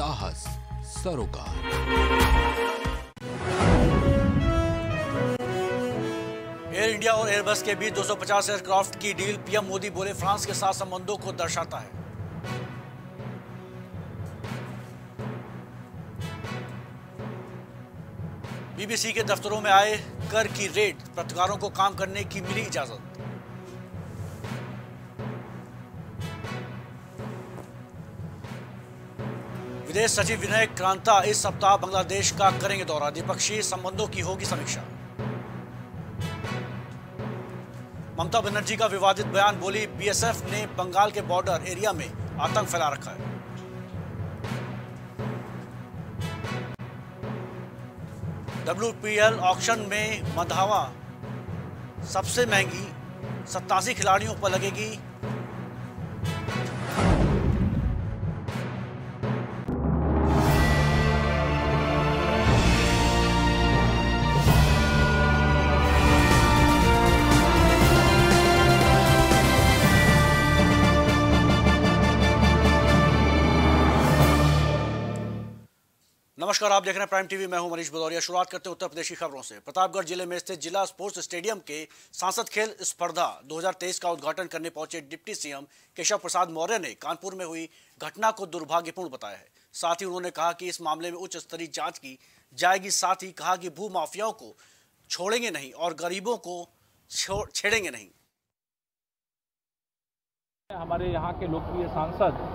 साहस सरोकार। Air India और एयरबस के बीच 250 एयरक्राफ्ट की डील, पीएम मोदी बोले फ्रांस के साथ संबंधों को दर्शाता है। बीबीसी के दफ्तरों में आए कर की रेड, पत्रकारों को काम करने की मिली इजाजत। विदेश सचिव विनय क्रांता इस सप्ताह बांग्लादेश का करेंगे दौरा, द्विपक्षीय संबंधों की होगी समीक्षा। ममता बनर्जी का विवादित बयान, बोली बीएसएफ ने बंगाल के बॉर्डर एरिया में आतंक फैला रखा है। WPL ऑक्शन में मधावा सबसे महंगी, 87 खिलाड़ियों पर लगेगी। नमस्कार, आप देख रहे हैं प्राइम टीवी, मैं हूं मनीष बदौरिया। शुरुआत करते हैं उत्तर प्रदेश की खबरों से। प्रतापगढ़ जिले में स्थित जिला स्पोर्ट्स स्टेडियम के सांसद खेल स्पर्धा 2023 का उद्घाटन करने पहुंचे डिप्टी सीएम केशव प्रसाद मौर्य ने कानपुर में हुई घटना को दुर्भाग्यपूर्ण बताया है। साथ ही उन्होंने कहा कि इस मामले में उच्च स्तरीय जाँच की जाएगी। साथ ही कहा कि भू माफियाओं को छोड़ेंगे नहीं और गरीबों को छेड़ेंगे नहीं। हमारे यहाँ के लोकप्रिय सांसद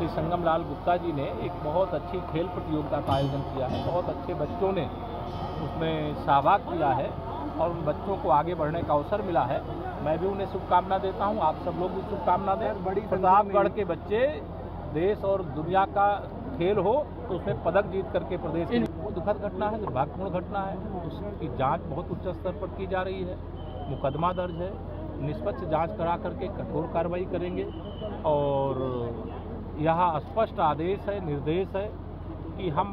श्री संगमलाल गुप्ता जी ने एक बहुत अच्छी खेल प्रतियोगिता का आयोजन किया है। बहुत अच्छे बच्चों ने उसमें सहभाग किया है और उन बच्चों को आगे बढ़ने का अवसर मिला है। मैं भी उन्हें शुभकामना देता हूं, आप सब लोग भी शुभकामना दें। बड़ी प्रतापगढ़ के बच्चे देश और दुनिया का खेल हो तो उसमें पदक जीत करके प्रदेश में, वो दुखद घटना है, दुर्भाग्यपूर्ण घटना है। उसकी जाँच बहुत उच्च स्तर पर की जा रही है, मुकदमा दर्ज है, निष्पक्ष जाँच करा करके कठोर कार्रवाई करेंगे। और यहाँ स्पष्ट आदेश है, निर्देश है कि हम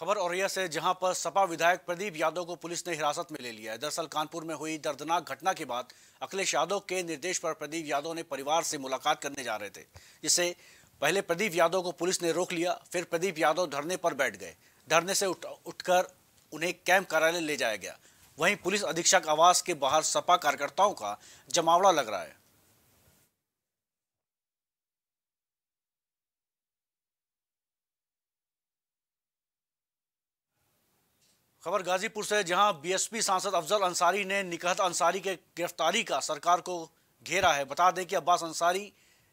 खबर औरैया से, जहां पर सपा विधायक प्रदीप यादव को पुलिस ने हिरासत में ले लिया है। दरअसल कानपुर में हुई दर्दनाक घटना के बाद अखिलेश यादव के निर्देश पर प्रदीप यादव ने परिवार से मुलाकात करने जा रहे थे, जिससे पहले प्रदीप यादव को पुलिस ने रोक लिया। फिर प्रदीप यादव धरने पर बैठ गए। धरने से उठकर उन्हें कैंप कार्यालय ले जाया गया। वहीं पुलिस अधीक्षक आवास के बाहर सपा कार्यकर्ताओं का जमावड़ा लग रहा है। खबर गाजीपुर से, जहां बीएसपी सांसद अफजल अंसारी ने निकहत अंसारी के गिरफ्तारी का सरकार को घेरा है। बता दें कि अब्बास अंसारी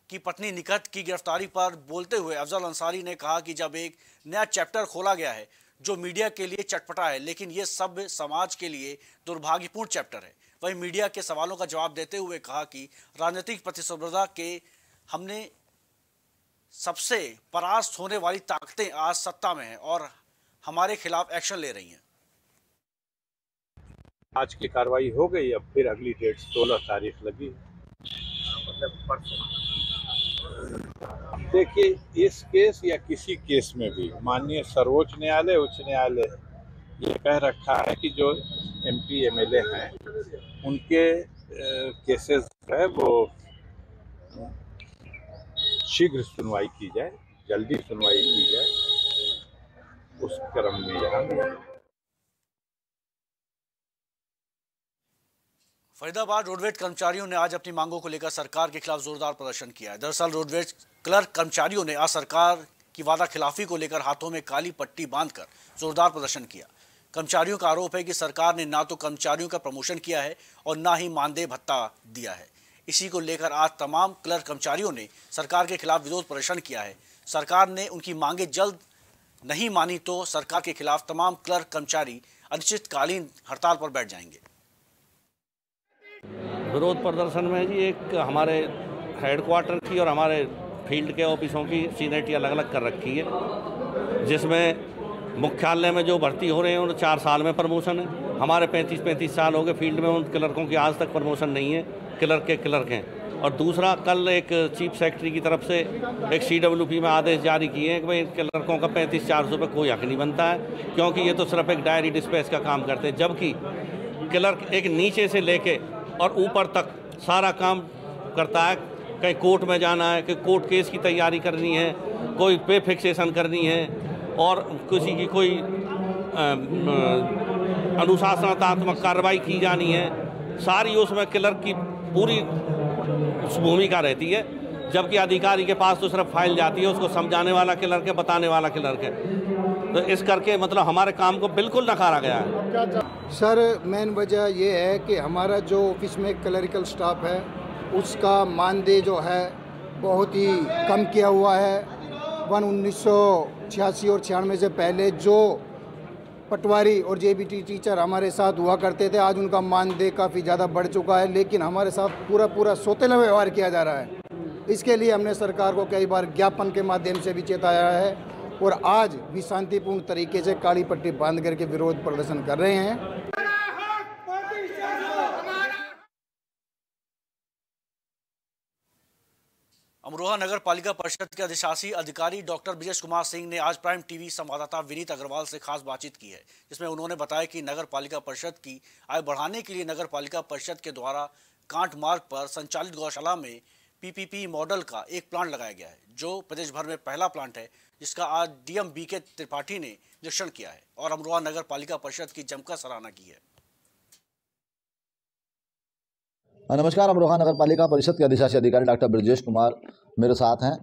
की पत्नी निकहत की गिरफ्तारी पर बोलते हुए अफजल अंसारी ने कहा कि जब एक नया चैप्टर खोला गया है जो मीडिया के लिए चटपटा है, लेकिन ये सभ्य समाज के लिए दुर्भाग्यपूर्ण चैप्टर है। वहीं मीडिया के सवालों का जवाब देते हुए कहा कि राजनीतिक प्रतिस्पर्धा के हमने सबसे परास्त होने वाली ताकतें आज सत्ता में हैं और हमारे खिलाफ एक्शन ले रही हैं। आज की कार्रवाई हो गई, अब फिर अगली डेट 16 तारीख लगी, मतलब परसों। देखिए, इस केस या किसी केस में भी माननीय सर्वोच्च न्यायालय, उच्च न्यायालय ये कह रखा है कि जो एमपी एमएलए हैं उनके केसेस है वो शीघ्र सुनवाई की जाए, जल्दी सुनवाई की जाए, उस क्रम में यहाँ। फरीदाबाद रोडवेज कर्मचारियों ने आज अपनी मांगों को लेकर सरकार के खिलाफ जोरदार प्रदर्शन किया है। दरअसल रोडवेज क्लर्क कर्मचारियों ने आज सरकार की वादा खिलाफी को लेकर हाथों में काली पट्टी बांधकर जोरदार प्रदर्शन किया। कर्मचारियों का आरोप है कि सरकार ने ना तो कर्मचारियों का प्रमोशन किया है और ना ही मानदेय भत्ता दिया है। इसी को लेकर आज तमाम क्लर्क कर्मचारियों ने सरकार के खिलाफ विरोध प्रदर्शन किया है। सरकार ने उनकी मांगे जल्द नहीं मानी तो सरकार के खिलाफ तमाम क्लर्क कर्मचारी अनिश्चितकालीन हड़ताल पर बैठ जाएंगे। विरोध प्रदर्शन में जी एक हमारे हेडक्वार्टर की और हमारे फील्ड के ऑफिसों की सीनियरिटी अलग अलग कर रखी है, जिसमें मुख्यालय में जो भर्ती हो रहे हैं उन 4 साल में प्रमोशन है। हमारे 35-35 साल हो गए फील्ड में, उन क्लर्कों की आज तक प्रमोशन नहीं है, क्लर्क के क्लर्क हैं। और दूसरा, कल एक चीफ सेक्रेटरी की तरफ से एक CWP में आदेश जारी किए हैं कि भाई क्लर्कों का 35,400 पे कोई हक नहीं बनता है, क्योंकि ये तो सिर्फ एक डायरी डिस्पैच का काम करते हैं, जबकि क्लर्क एक नीचे से लेके और ऊपर तक सारा काम करता है। कहीं कोर्ट में जाना है, कहीं कोर्ट केस की तैयारी करनी है, कोई पे फिक्सेशन करनी है और किसी की कोई अनुशासनात्मक कार्रवाई की जानी है, सारी उसमें क्लर्क की पूरी भूमिका रहती है। जबकि अधिकारी के पास तो सिर्फ फाइल जाती है, उसको समझाने वाला क्लर्क है, बताने वाला क्लर्क है। तो इस करके मतलब हमारे काम को बिल्कुल नकारा गया है। सर मेन वजह यह है कि हमारा जो ऑफिस में क्लरिकल स्टाफ है उसका मानदेय जो है बहुत ही कम किया हुआ है। 1986 और 96 से पहले जो पटवारी और जेबीटी टीचर हमारे साथ हुआ करते थे, आज उनका मानदेय काफ़ी ज़्यादा बढ़ चुका है, लेकिन हमारे साथ पूरा सौतेला व्यवहार किया जा रहा है। इसके लिए हमने सरकार को कई बार ज्ञापन के माध्यम से भी चेताया है और आज भी शांतिपूर्ण तरीके से काली पट्टी बांध करके विरोध प्रदर्शन कर रहे हैं। अमरोहा नगर पालिका परिषद के अधिशासी अधिकारी डॉक्टर बृजेश कुमार सिंह ने आज प्राइम टीवी संवाददाता विनीत अग्रवाल से खास बातचीत की है, जिसमें उन्होंने बताया कि नगर पालिका परिषद की आय बढ़ाने के लिए नगर पालिका परिषद के द्वारा कांट मार्ग पर संचालित गौशाला में PPP मॉडल का एक प्लांट लगाया गया है, जो प्रदेश भर में पहला प्लांट है, जिसका आज DM BK त्रिपाठी ने निरीक्षण किया है और अमरोहा नगर पालिका परिषद की जमकर सराहना की है। नमस्कार, अमरोहा नगर पालिका परिषद के अधिशासी अधिकारी डॉक्टर बृजेश कुमार मेरे साथ हैं।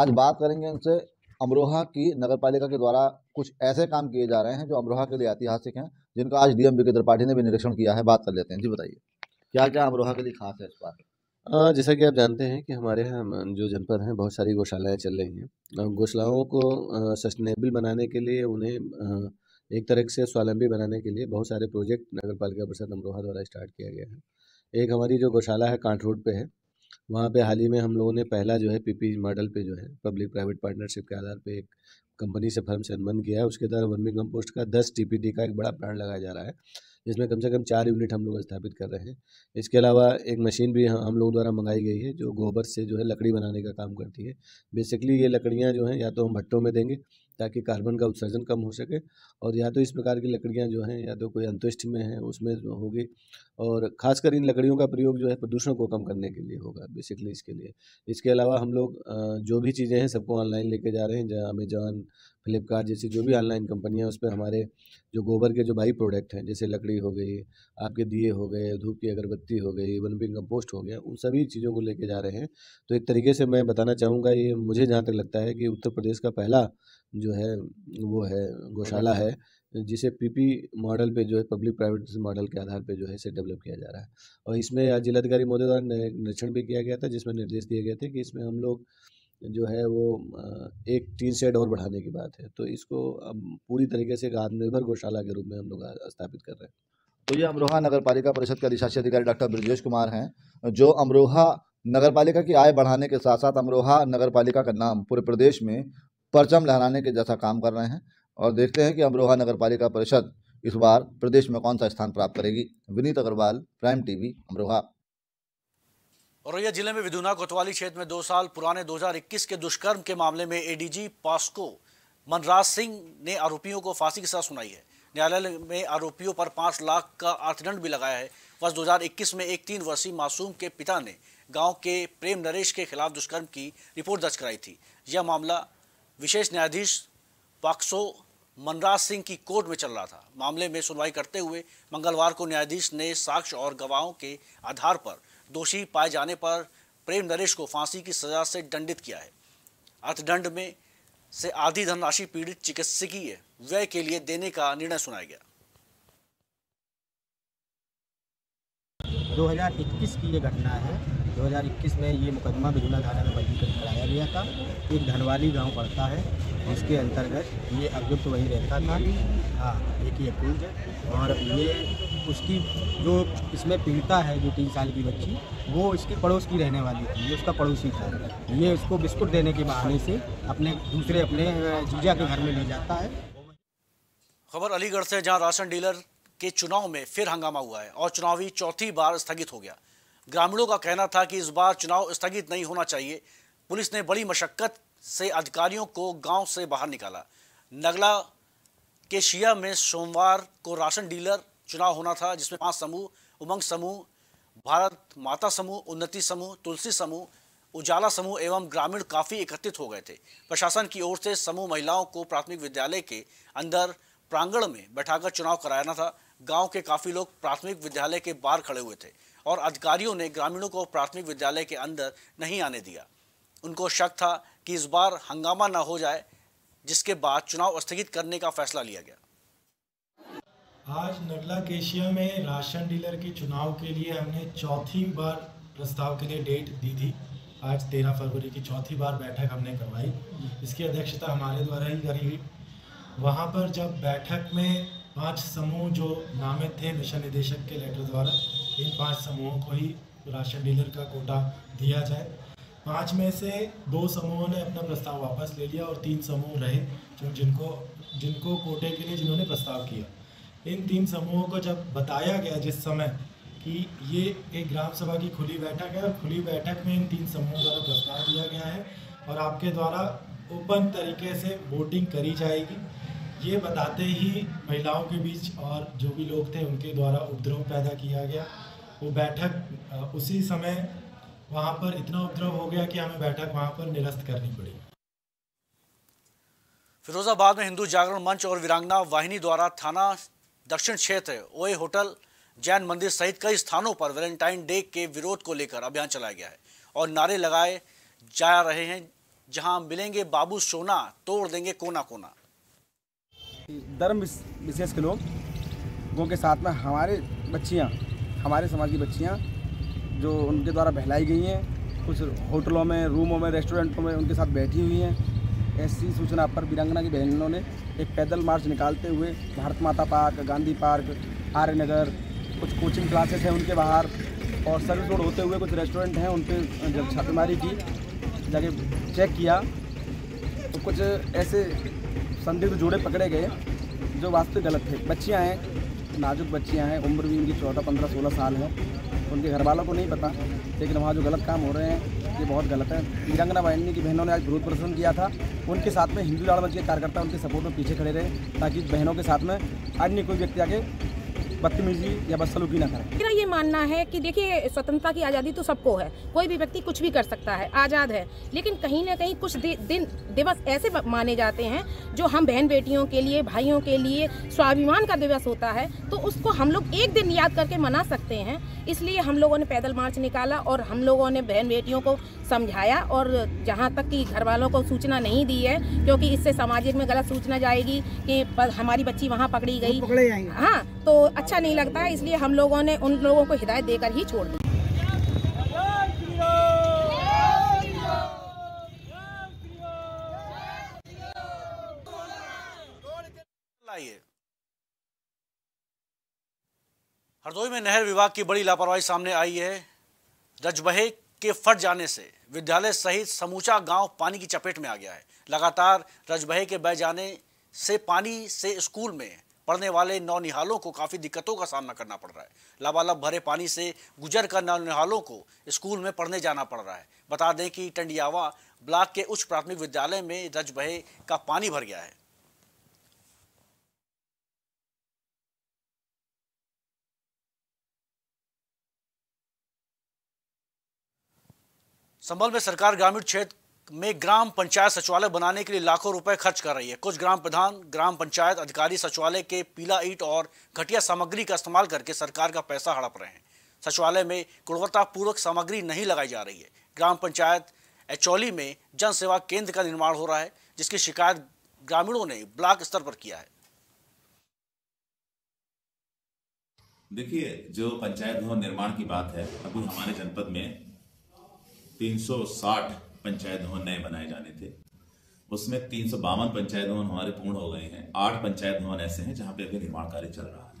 आज बात करेंगे उनसे अमरोहा की नगर पालिका के द्वारा कुछ ऐसे काम किए जा रहे हैं जो अमरोहा के लिए ऐतिहासिक हैं, जिनका आज DM BK त्रिपाठी ने भी निरीक्षण किया है। बात कर लेते हैं जी, बताइए क्या क्या अमरोहा के लिए खास है इस बात? जैसा कि आप जानते हैं कि हमारे यहाँ जो जनपद हैं बहुत सारी गौशालाएँ चल रही हैं। गौशालाओं को सस्टेनेबल बनाने के लिए, उन्हें एक तरह से स्वावलंबी बनाने के लिए बहुत सारे प्रोजेक्ट नगर पालिका परिषद अमरोहा द्वारा स्टार्ट किया गया है। एक हमारी जो गौशाला है कांट रोड पे है, वहाँ पे हाल ही में हम लोगों ने पहला जो है PPP मॉडल पे जो है पब्लिक प्राइवेट पार्टनरशिप के आधार पे एक कंपनी से फर्म से अनुबंध किया है। उसके द्वारा वर्मी कंपोस्ट का 10 TPD का एक बड़ा प्लांट लगाया जा रहा है, जिसमें कम से कम 4 यूनिट हम लोग स्थापित कर रहे हैं। इसके अलावा एक मशीन भी हम लोगों द्वारा मंगाई गई है, जो गोबर से जो है लकड़ी बनाने का काम करती है। बेसिकली ये लकड़ियाँ जो हैं या तो हम भट्टों में देंगे ताकि कार्बन का उत्सर्जन कम हो सके, और या तो इस प्रकार की लकड़ियाँ जो हैं या तो कोई अंतरिक्ष में है उसमें होगी, और खासकर इन लकड़ियों का प्रयोग जो है प्रदूषण को कम करने के लिए होगा बेसिकली इसके लिए। इसके अलावा हम लोग जो भी चीज़ें हैं सबको ऑनलाइन लेके जा रहे हैं, जहाँ अमेजॉन, फ्लिपकार्ट जैसी जो भी ऑनलाइन कंपनियाँ, उस पर हमारे जो गोबर के जो बाई प्रोडक्ट हैं, जैसे लकड़ी हो गई, आपके दिए हो गए, धूप की अगरबत्ती हो गई, वर्मी कंपोस्ट हो गया, उन सभी चीज़ों को लेके जा रहे हैं। तो एक तरीके से मैं बताना चाहूँगा, ये मुझे जहाँ तक लगता है कि उत्तर प्रदेश का पहला जो है वो है गौशाला है, जिसे PP मॉडल पे जो है पब्लिक प्राइवेट मॉडल के आधार पे जो है इसे डेवलप किया जा रहा है। और इसमें आज जिलाधिकारी महोदय द्वारा निरीक्षण भी किया गया था, जिसमें निर्देश दिए गए थे कि इसमें हम लोग जो है वो एक टीन शेड और बढ़ाने की बात है। तो इसको अब पूरी तरीके से एक आत्मनिर्भर गौशाला के रूप में हम लोग स्थापित कर रहे हैं। तो ये अमरोहा नगर पालिका परिषद के अधिशासी अधिकारी डॉक्टर बृजेश कुमार हैं, जो अमरोहा नगर पालिका की आय बढ़ाने के साथ साथ अमरोहा नगर पालिका का नाम पूरे प्रदेश में परचम लहराने के जैसा काम कर रहे हैं। और देखते हैं कि अमरोहा नगर पालिका परिषद इस बार प्रदेश में कौन सा स्थान प्राप्त करेगी। Vineet Agarwal, prime TV, Amroha. औरैया जिले में विधुना कोतवाली क्षेत्र में 2 साल पुराने 2021 के दुष्कर्म के मामले में ADG पॉस्को मनराज सिंह ने आरोपियों को फांसी की सजा सुनाई है। न्यायालय में आरोपियों पर 5 लाख का अर्थदंड भी लगाया है। वर्ष 2021 में एक 3 वर्षीय मासूम के पिता ने गाँव के प्रेम नरेश के खिलाफ दुष्कर्म की रिपोर्ट दर्ज कराई थी। यह मामला विशेष न्यायाधीश पॉक्सो मनराज सिंह की कोर्ट में चल रहा था। मामले में सुनवाई करते हुए मंगलवार को न्यायाधीश ने साक्ष्य और गवाहों के आधार पर दोषी पाए जाने पर प्रेम नरेश को फांसी की सजा से दंडित किया है। अर्थदंड में से आधी धनराशि पीड़ित चिकित्सकीय व्यय के लिए देने का निर्णय सुनाया गया। 2021 की ये घटना है। 2021 में ये मुकदमा बिजुना थाना में पंजीकृत कराया गया था। एक धनवाली गांव पड़ता है, जिसके अंतर्गत ये अभियुक्त वही रहता था। हाँ, एक ही अभियुक्त है और ये उसकी जो इसमें पीड़िता है, जो 3 साल की बच्ची, वो इसके पड़ोस की रहने वाली थी। ये उसका पड़ोसी था। ये उसको बिस्कुट देने के बहाने से अपने जीजा के घर में ले जाता है। खबर अलीगढ़ से, जहाँ राशन डीलर के चुनाव में फिर हंगामा हुआ है और चुनावी 4थी बार स्थगित हो गया। ग्रामीणों का कहना था कि इस बार चुनाव स्थगित नहीं होना चाहिए। पुलिस ने बड़ी मशक्कत से अधिकारियों को गांव से बाहर निकाला। नगला के शिया में सोमवार को राशन डीलर चुनाव होना था, जिसमें 5 समूह उमंग समूह, भारत माता समूह, उन्नति समूह, तुलसी समूह उजाला समूह एवं ग्रामीण काफी एकत्रित हो गए थे। प्रशासन की ओर से समूह महिलाओं को प्राथमिक विद्यालय के अंदर प्रांगण में बैठाकर चुनाव कराना था। गांव के काफी लोग प्राथमिक विद्यालय के बाहर खड़े हुए थे और अधिकारियों ने ग्रामीणों को प्राथमिक विद्यालय के अंदर नहीं आने दिया। उनको शक था कि इस बार हंगामा न हो जाए, जिसके बाद चुनाव स्थगित करने का फैसला लिया गया। आज नडला केशिया में राशन डीलर के चुनाव के लिए हमने चौथी बार प्रस्ताव के लिए डेट दी थी। आज 13 फरवरी की चौथी बार बैठक हमने करवाई। इसकी अध्यक्षता हमारे द्वारा ही करी हुई। वहाँ पर जब बैठक में 5 समूह जो नामित थे मिशन निदेशक के लेटर द्वारा, इन 5 समूहों को ही राशन डीलर का कोटा दिया जाए। 5 में से 2 समूहों ने अपना प्रस्ताव वापस ले लिया और 3 समूह रहे जो जिनको कोटे के लिए जिन्होंने प्रस्ताव किया। इन 3 समूहों को जब बताया गया जिस समय कि ये एक ग्राम सभा की खुली बैठक है और खुली बैठक में इन 3 समूहों द्वारा प्रस्ताव दिया गया है और आपके द्वारा ओपन तरीके से वोटिंग करी जाएगी, ये बताते ही महिलाओं के बीच और जो भी लोग थे उनके द्वारा उपद्रव पैदा किया गया। वो बैठक उसी समय वहाँ पर इतना उपद्रव हो गया कि हमें बैठक वहाँ पर निरस्त करनी पड़ी। फिरोजाबाद में हिंदू जागरण मंच और वीरांगना वाहिनी द्वारा थाना दक्षिण क्षेत्र ओए होटल, जैन मंदिर सहित कई स्थानों पर वैलेंटाइन डे के विरोध को लेकर अभियान चलाया गया है और नारे लगाए जा रहे हैं, जहां मिलेंगे बाबू सोना तोड़ देंगे कोना कोना। धर्म विशेष के लोगों के साथ में हमारे बच्चियां, हमारे समाज की बच्चियां जो उनके द्वारा बहलाई गई हैं, कुछ होटलों में, रूमों में, रेस्टोरेंटों में उनके साथ बैठी हुई हैं। ऐसी सूचना पर वीरांगना की बहनों ने एक पैदल मार्च निकालते हुए भारत माता पार्क, गांधी पार्क, आर्य नगर, कुछ कोचिंग क्लासेस हैं उनके बाहर और सर्विस रोड होते हुए कुछ रेस्टोरेंट हैं उन पर जब छापेमारी की, जाके चेक किया तो कुछ ऐसे संदिग्ध जोड़े पकड़े गए जो वास्तविक गलत थे। बच्चियां हैं, नाजुक बच्चियां हैं, उम्र भी उनकी 14, 15, 16 साल है। उनके घर वालों को नहीं पता, लेकिन वहाँ जो गलत काम हो रहे हैं ये बहुत गलत है। वीरांगना वाहिनी की बहनों ने आज विरोध प्रदर्शन किया था। उनके साथ में हिंदू जागरण मंच के कार्यकर्ता उनके सपोर्ट में पीछे खड़े रहे ताकि बहनों के साथ में अन्य कोई व्यक्ति आगे बदतमीजी या बदसलूकी ना करें। मेरा ये मानना है कि देखिए, स्वतंत्रता की आज़ादी तो सबको है, कोई भी व्यक्ति कुछ भी कर सकता है, आज़ाद है, लेकिन कहीं ना कहीं कुछ दिवस ऐसे माने जाते हैं जो हम बहन बेटियों के लिए, भाइयों के लिए स्वाभिमान का दिवस होता है, तो उसको हम लोग एक दिन याद करके मना सकते हैं। इसलिए हम लोगों ने पैदल मार्च निकाला और हम लोगों ने बहन बेटियों को समझाया और जहाँ तक कि घर वालों को सूचना नहीं दी है, क्योंकि इससे सामाजिक में गलत सूचना जाएगी कि हमारी बच्ची वहाँ पकड़ी गई, हाँ, तो अच्छा नहीं लगता है। इसलिए हम लोगों ने उन लोगों को हिदायत देकर ही छोड़ दी। हरदोई में नहर विभाग की बड़ी लापरवाही सामने आई है। रजबहे के फट जाने से विद्यालय सहित समूचा गांव पानी की चपेट में आ गया है। लगातार रजबहे के बह जाने से पानी से स्कूल में पढ़ने वाले नौनिहालों को काफ़ी दिक्कतों का सामना करना पड़ रहा है। लबालब भरे पानी से गुजर कर नौनिहालों को स्कूल में पढ़ने जाना पड़ रहा है। बता दें कि टंडियावा ब्लॉक के उच्च प्राथमिक विद्यालय में रजबहे का पानी भर गया है। संभल में सरकार ग्रामीण क्षेत्र में ग्राम पंचायत सचिवालय बनाने के लिए लाखों रुपए खर्च कर रही है। कुछ ग्राम प्रधान, ग्राम पंचायत अधिकारी सचिवालय के पीला ईंट और घटिया सामग्री का इस्तेमाल करके सरकार का पैसा हड़प रहे हैं। सचिवालय में गुणवत्तापूर्वक सामग्री नहीं लगाई जा रही है। ग्राम पंचायत एचौली में जन सेवा केंद्र का निर्माण हो रहा है, जिसकी शिकायत ग्रामीणों ने ब्लॉक स्तर पर किया है। देखिए, जो पंचायत भवन निर्माण की बात है, अभी हमारे जनपद में 360 पंचायत भवन नए बनाए जाने थे, उसमें 352 पंचायत भवन हमारे पूर्ण हो गए हैं। 8 पंचायत भवन ऐसे हैं जहां पे अभी निर्माण कार्य चल रहा है।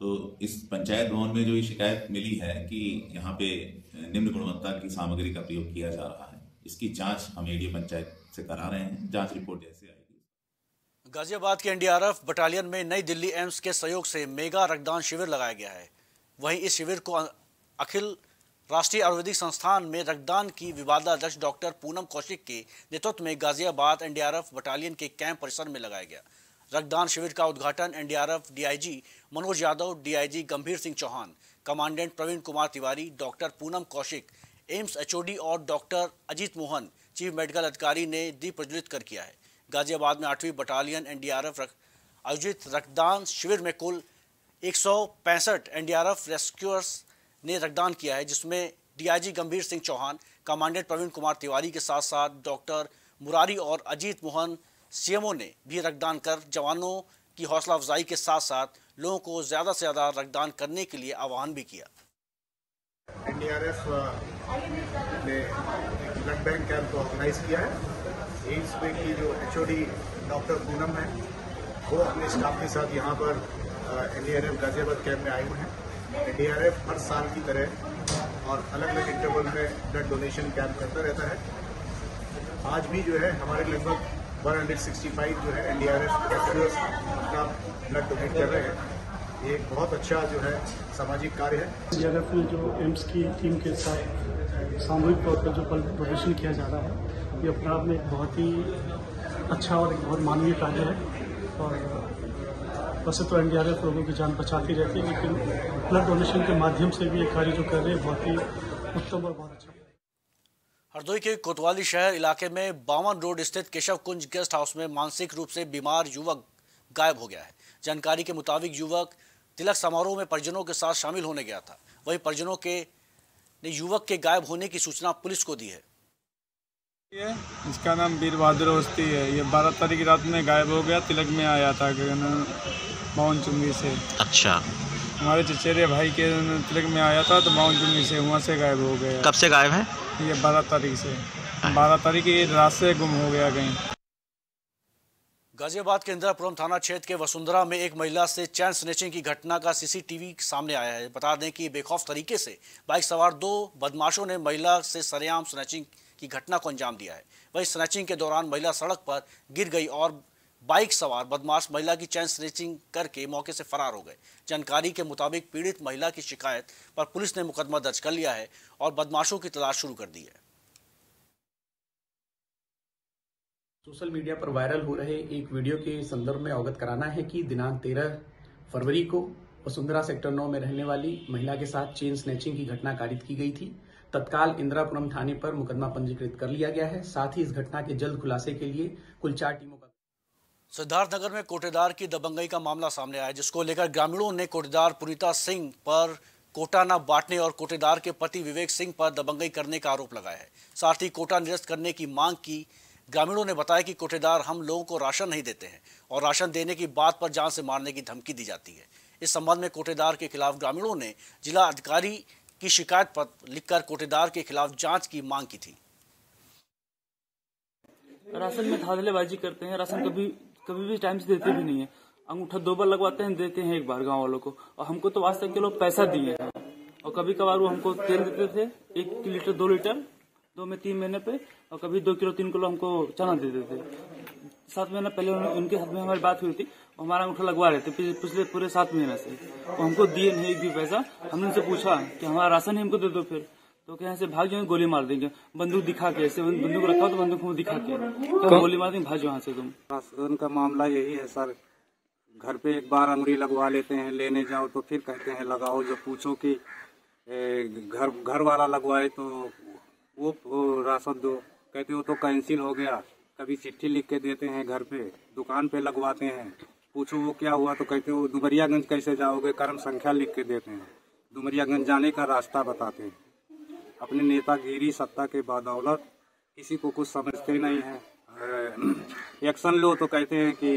तो इस पंचायत भवन में जो ये शिकायत मिली है कि यहां पे निम्न गुणवत्ता की सामग्री का प्रयोग किया जा रहा है, इसकी जांच हम एडीए पंचायत से करा रहे हैं। जांच रिपोर्ट जैसे आएगी। गाजियाबाद के एनडीआरएफ बटालियन में नई दिल्ली एम्स के सहयोग से मेगा रक्तदान शिविर लगाया गया है। वहीं इस शिविर को अखिल राष्ट्रीय आयुर्वेदिक संस्थान में रक्तदान की विभागाध्यक्ष डॉक्टर पूनम कौशिक के नेतृत्व में गाजियाबाद एनडीआरएफ बटालियन के कैंप परिसर में लगाया गया। रक्तदान शिविर का उद्घाटन NDRF DIG Manoj Yadav, DIG Gambhir Singh Chauhan, commandant Praveen Kumar Tiwari, doctor Poonam Kaushik, AIIMS HOD और doctor Ajit Mohan chief medical अधिकारी ने दीप प्रज्वलित कर किया है। गाजियाबाद में 8वीं बटालियन NDRF आयोजित रक्तदान शिविर में कुल 165 NDRF रेस्क्यूअर्स ने रक्तदान किया है, जिसमें DIG गंभीर सिंह चौहान, कमांडेंट प्रवीण कुमार तिवारी के साथ साथ डॉक्टर मुरारी और अजित मोहन CMO ने भी रक्तदान कर जवानों की हौसला अफजाई के साथ साथ लोगों को ज़्यादा से ज़्यादा रक्तदान करने के लिए आह्वान भी किया। NDRF ने ब्लड बैंक कैंप ऑर्गेनाइज किया है। एम्स में की जो HOD डॉक्टर पूनम है, वो अपने स्टाफ के साथ यहाँ पर NDRF गाजियाबाद कैंप में आए हुए हैं। NDRF हर साल की तरह और अलग अलग इंटरवल में ब्लड डोनेशन कैंप करता रहता है। आज भी जो है हमारे लगभग 165 जो है NDRF रेस्क्यूअर्स अपना ब्लड डोनेट कर रहे हैं। ये एक बहुत अच्छा जो है सामाजिक कार्य है। NDRF में जो एम्स की टीम के साथ सामूहिक तौर पर जो ब्लड डोनेशन किया जा रहा है, ये अपने आप में एक बहुत ही अच्छा और एक बहुत मानवीय कार्य है। और वैसे तो NDRF लोगों की जान बचाती रहती है, लेकिन ब्लड डोनेशन के माध्यम से भी ये कार्य जो कर रहे हैं बहुत ही उत्तम और बहुत अच्छा है। हरदोई के कोतवाली शहर इलाके में 52 रोड स्थित केशव कुंज गेस्ट हाउस में मानसिक रूप से बीमार युवक गायब हो गया है। जानकारी के मुताबिक युवक तिलक समारोह में परिजनों के साथ शामिल होने गया था। वहीं परिजनों ने युवक के गायब होने की सूचना पुलिस को दी है। इसका नाम बीर बहादुर अवस्थी है। ये 12 तारीख रात में गायब हो गया। तिलक में आया था माउन चुंगी से। अच्छा, हमारे चचेरे भाई के तिलक में आया था तो माउन चुंगी से, वहाँ से गायब हो गया। कब से गायब है? ये 12 तारीख से। 12 तारीख ये रात से गुम हो गया कहीं। गाजियाबाद के इंदिरापुरम थाना क्षेत्र के वसुंधरा में एक महिला से चैन स्नेचिंग की घटना का CCTV सामने आया है। बता दें कि बेखौफ तरीके से बाइक सवार 2 बदमाशों ने महिला से सरेआम स्नेचिंग की घटना को अंजाम दिया है। वहीं स्नेचिंग के दौरान महिला सड़क पर गिर गई और बाइक सवार बदमाश महिला की चैन स्नेचिंग करके मौके से फरार हो गए। जानकारी के मुताबिक पीड़ित महिला की शिकायत पर पुलिस ने मुकदमा दर्ज कर लिया है और बदमाशों की तलाश शुरू कर दी है। सोशल मीडिया पर वायरल हो रहे एक वीडियो के संदर्भ में अवगत कराना है कि दिनांक 13 फरवरी को वसुंधरा सेक्टर 9 में रहने वाली महिला के साथ चेन स्नेचिंग की घटना कारित की गई थी। तत्काल इंदिरापुरम थाने पर मुकदमा पंजीकृत कर लिया गया है। साथ ही इस घटना के जल्द खुलासे के लिए कुल 4 टीमों का। सिद्धार्थनगर में कोटेदार की दबंगई का मामला सामने आया, जिसको लेकर ग्रामीणों ने कोटेदार पुनीता सिंह पर कोटा न बांटने और कोटेदार के पति विवेक सिंह पर दबंगई करने का आरोप लगाया है। साथ ही कोटा निरस्त करने की मांग की। ग्रामीणों ने बताया कि कोटेदार हम लोगों को राशन नहीं देते हैं और राशन देने की बात पर जान से मारने की धमकी दी जाती है। इस संबंध में कोटेदार के खिलाफ ग्रामीणों ने जिला अधिकारी की शिकायत पत्र लिखकर कोटेदार के खिलाफ जाँच की मांग की थी। राशन में धांधलेबाजी करते हैं, राशन कभी भी टाइम से देते भी नहीं है। अंगूठा 2 बार लगवाते हैं, देते हैं एक बार गांव वालों को। और हमको तो आज तक के लोग पैसा दिए हैं। और कभी कभार वो हमको तेल देते थे 1 लीटर 2 लीटर 2 में 3 महीने पे, और कभी 2 किलो 3 किलो हमको चना देते थे। 7 महीने पहले उनके साथ में हमारी बात हुई थी, हमारा अंगूठा लगवा रहे थे पिछले पूरे 7 महीने से। वो हमको दिए नहीं एक भी पैसा। हमने उनसे पूछा कि हमारा राशन ही हमको दे दो, फिर तो क्या ऐसे भाग जाओ, गोली मार देंगे। बंदूक दिखा के, ऐसे बंदूक रखा तो बंदूक को दिखा के तो गोली मार देंगे, भाग जाओ यहाँ से तुम। राशन का मामला यही है सर, घर पे एक बार अंगुरी लगवा लेते हैं, लेने जाओ तो फिर कहते हैं लगाओ। जब पूछो कि घर वाला लगवाए तो वो राशन दो, कहते हो तो कैंसिल हो गया। कभी चिट्ठी लिख के देते हैं, घर पे दुकान पे लगवाते हैं, पूछो वो क्या हुआ तो कहते हो डुमरियागंज कैसे जाओगे, कर्म संख्या लिख के देते हैं। डुमरियागंज जाने का रास्ता बताते हैं। अपने नेतागिरी सत्ता के बदौलत किसी को कुछ समझते नहीं है। एक्शन लो तो कहते हैं कि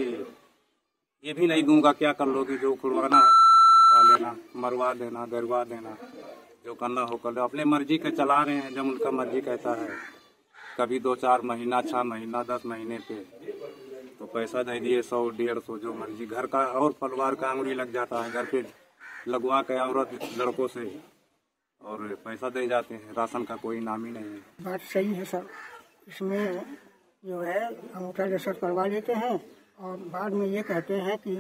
ये भी नहीं दूंगा, क्या कर लोगे, जो खुलवाना है लेना, मरवा देना, गरवा देना, जो करना हो कर लो। अपने मर्जी के चला रहे हैं, जब उनका मर्जी कहता है। कभी 2-4 महीना 6 महीना 10 महीने पे तो पैसा दे दिए 100-150, जो मर्जी। घर का और परिवार का अंगुरी लग जाता है, घर पे लगवा के औरत लड़कों से, और पैसा दे जाते हैं। राशन का कोई नाम ही नहीं है। बात सही है सर, इसमें जो है अंगूठा लेसर करवा लेते हैं और बाद में ये कहते हैं कि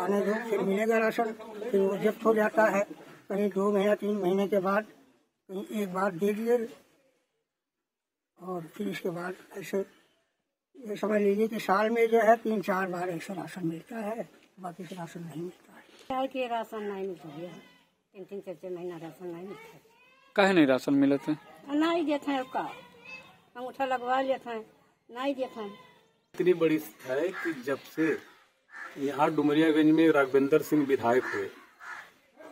आने दो फिर मिलेगा राशन। फिर वो जब्त हो जाता है कहीं 2 महीना 3 महीने के बाद, कहीं एक बार दे दिए और फिर इसके बाद ऐसे ये समझ लीजिए कि साल में जो है 3-4 बार ऐसा राशन मिलता है, बाकी से राशन नहीं मिलता है। राशन नहीं मिलता है, 3-4 महीना राशन नहीं मिलता है। काहे नहीं राशन मिलत है? नहीं देते हैं, अंगूठा लगवा लेते हैं, नहीं देते हैं। इतनी बड़ी है कि जब से यहाँ डुमरियागंज में राघवेंद्र सिंह विधायक हुए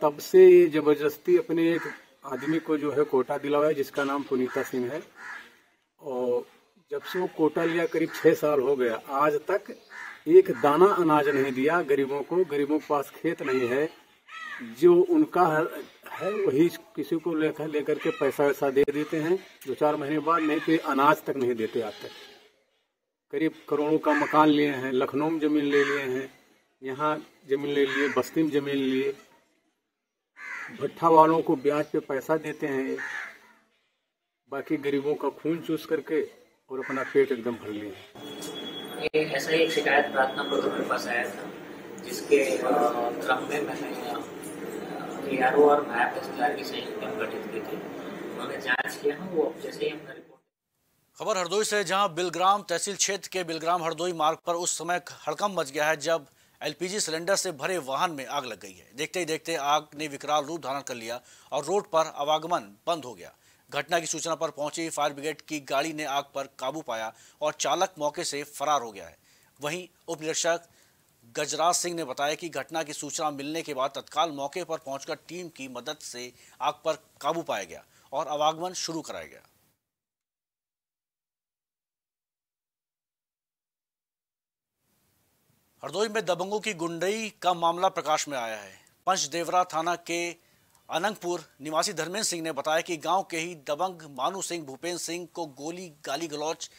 तब से ये जबरदस्ती अपने एक आदमी को जो है कोटा दिलाया जिसका नाम पुनीता सिंह है, और जब से वो कोटा लिया करीब 6 साल हो गया, आज तक एक दाना अनाज नहीं दिया गरीबों को। गरीबों के पास खेत नहीं है, जो उनका है वही किसी को लेकर लेकर के पैसा वैसा दे देते हैं 2-4 महीने बाद, नहीं तो अनाज तक नहीं देते। आज तक करीब करोड़ों का मकान लिए हैं, लखनऊ में जमीन ले लिए हैं, यहाँ जमीन ले लिए, बस्ती में जमीन लिए, भट्ठा वालों को ब्याज पे पैसा देते हैं, बाकी गरीबों का खून चूस करके और अपना पेट एकदम भर लिए। ये ऐसा ही एक शिकायत प्रार्थना पत्र मेरे पास आया था, जिसके क्रम में मैंने ARO और मैप एसडीआर की संयुक्त टीम गठित की थी, उन्होंने जांच किया है। वो जैसे ही हमने खबर हरदोई से, जहां बिलग्राम तहसील क्षेत्र के बिलग्राम हरदोई मार्ग पर उस समय हड़कंप मच गया है जब LPG सिलेंडर से भरे वाहन में आग लग गई है। देखते ही देखते आग ने विकराल रूप धारण कर लिया और रोड पर आवागमन बंद हो गया। घटना की सूचना पर पहुंची फायर ब्रिगेड की गाड़ी ने आग पर काबू पाया और चालक मौके से फरार हो गया है। वहीं उप निरीक्षक गजराज सिंह ने बताया कि घटना की सूचना मिलने के बाद तत्काल मौके पर पहुंचकर टीम की मदद से आग पर काबू पाया गया और आवागमन शुरू कराया गया। हरदोई में दबंगों की गुंडई का मामला प्रकाश में आया है। पंचदेवरा थाना के अनंगपुर निवासी धर्मेंद्र सिंह ने बताया कि गांव के ही दबंग मानू सिंह भूपेंद्र सिंह को गाली गलौच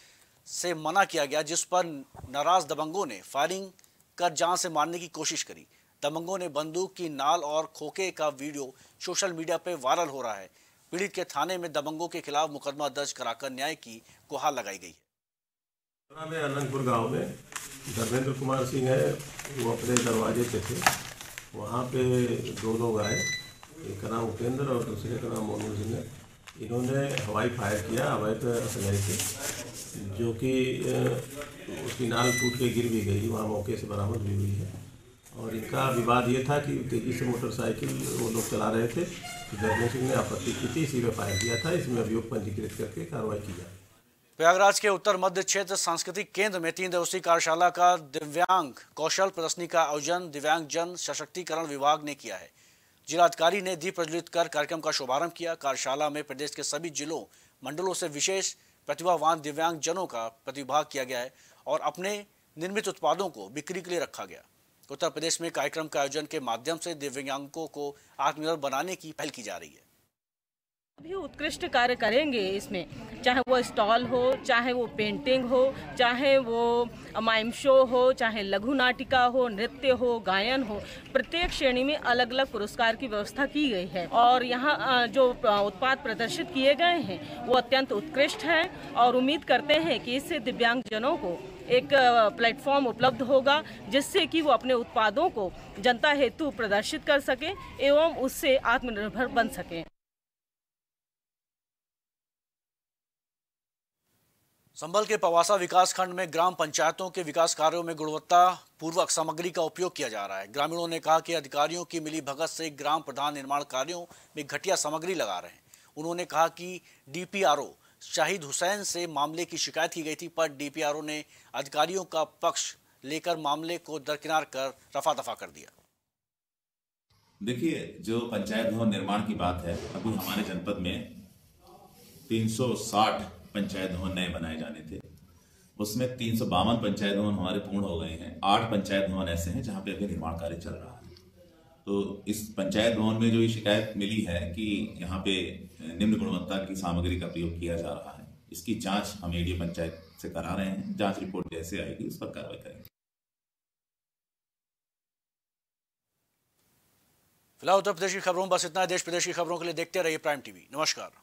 से मना किया गया, जिस पर नाराज दबंगों ने फायरिंग कर जान से मारने की कोशिश करी। दबंगों ने बंदूक की नाल और खोखे का वीडियो सोशल मीडिया पर वायरल हो रहा है। पीड़ित के थाने में दबंगों के खिलाफ मुकदमा दर्ज कराकर न्याय की गुहार लगाई गई। अनंगपुर गाँव में धर्मेंद्र कुमार सिंह है, वो अपने दरवाजे पे थे, वहाँ पे 2 लोग आए, एक का नाम उपेंद्र और दूसरे का नाम मनोज सिंह है। इन्होंने हवाई फायर किया अवैध असलहे से, जो कि उसकी नाल टूट के गिर भी गई, वहाँ मौके से बरामद भी हुई है। और इनका विवाद ये था कि तेज़ी से मोटरसाइकिल वो लोग चला रहे थे, धर्मेंद्र सिंह ने आपत्ति की थी, इसी में फायर किया था। इसमें अभियोग पंजीकृत करके कार्रवाई की जाए। प्रयागराज के उत्तर मध्य क्षेत्र सांस्कृतिक केंद्र में 3 दिवसीय कार्यशाला का दिव्यांग कौशल प्रदर्शनी का आयोजन दिव्यांग जन सशक्तिकरण विभाग ने किया है। जिलाधिकारी ने दीप प्रज्वलित कर कार्यक्रम का शुभारंभ किया। कार्यशाला में प्रदेश के सभी जिलों मंडलों से विशेष प्रतिभावान दिव्यांग जनों का प्रतिभाग किया गया है और अपने निर्मित उत्पादों को बिक्री के लिए रखा गया। उत्तर प्रदेश में कार्यक्रम के आयोजन के माध्यम से दिव्यांगों को आत्मनिर्भर बनाने की पहल की जा रही है। भी उत्कृष्ट कार्य करेंगे इसमें, चाहे वो स्टॉल हो, चाहे वो पेंटिंग हो, चाहे वो माइम शो हो, चाहे लघु नाटिका हो, नृत्य हो, गायन हो, प्रत्येक श्रेणी में अलग अलग पुरस्कार की व्यवस्था की गई है। और यहाँ जो उत्पाद प्रदर्शित किए गए हैं वो अत्यंत उत्कृष्ट है और उम्मीद करते हैं कि इससे दिव्यांगजनों को एक प्लेटफॉर्म उपलब्ध होगा, जिससे कि वो अपने उत्पादों को जनता हेतु प्रदर्शित कर सकें एवं उससे आत्मनिर्भर बन सकें। संभल के पवासा विकासखंड में ग्राम पंचायतों के विकास कार्यों में गुणवत्ता पूर्वक सामग्री का उपयोग किया जा रहा है। ग्रामीणों ने कहा कि अधिकारियों की मिली भगत से ग्राम प्रधान निर्माण कार्यों में घटिया सामग्री लगा रहे हैं। उन्होंने कहा कि DPRO शाहिद हुसैन से मामले की शिकायत की गई थी, पर DPRO ने अधिकारियों का पक्ष लेकर मामले को दरकिनार कर रफा दफा कर दिया। देखिए, जो पंचायत भवन निर्माण की बात है, अभी हमारे जनपद में 360 पंचायत भवन नए बनाए जाने थे, उसमें 352 पंचायत भवन हमारे पूर्ण हो गए हैं। 8 पंचायत भवन ऐसे हैं जहां पे अभी निर्माण कार्य चल रहा है। तो इस पंचायत भवन में जो ये शिकायत मिली है कि यहां पे निम्न गुणवत्ता की सामग्री का प्रयोग किया जा रहा है, इसकी जांच हम एडीओ पंचायत से करा रहे हैं। जांच रिपोर्ट जैसे आएगी उस पर कार्रवाई करेंगे। फिलहाल उत्तर प्रदेश की खबरों में बस इतना है। देश प्रदेश की खबरों के लिए देखते रहिए प्राइम टीवी। नमस्कार।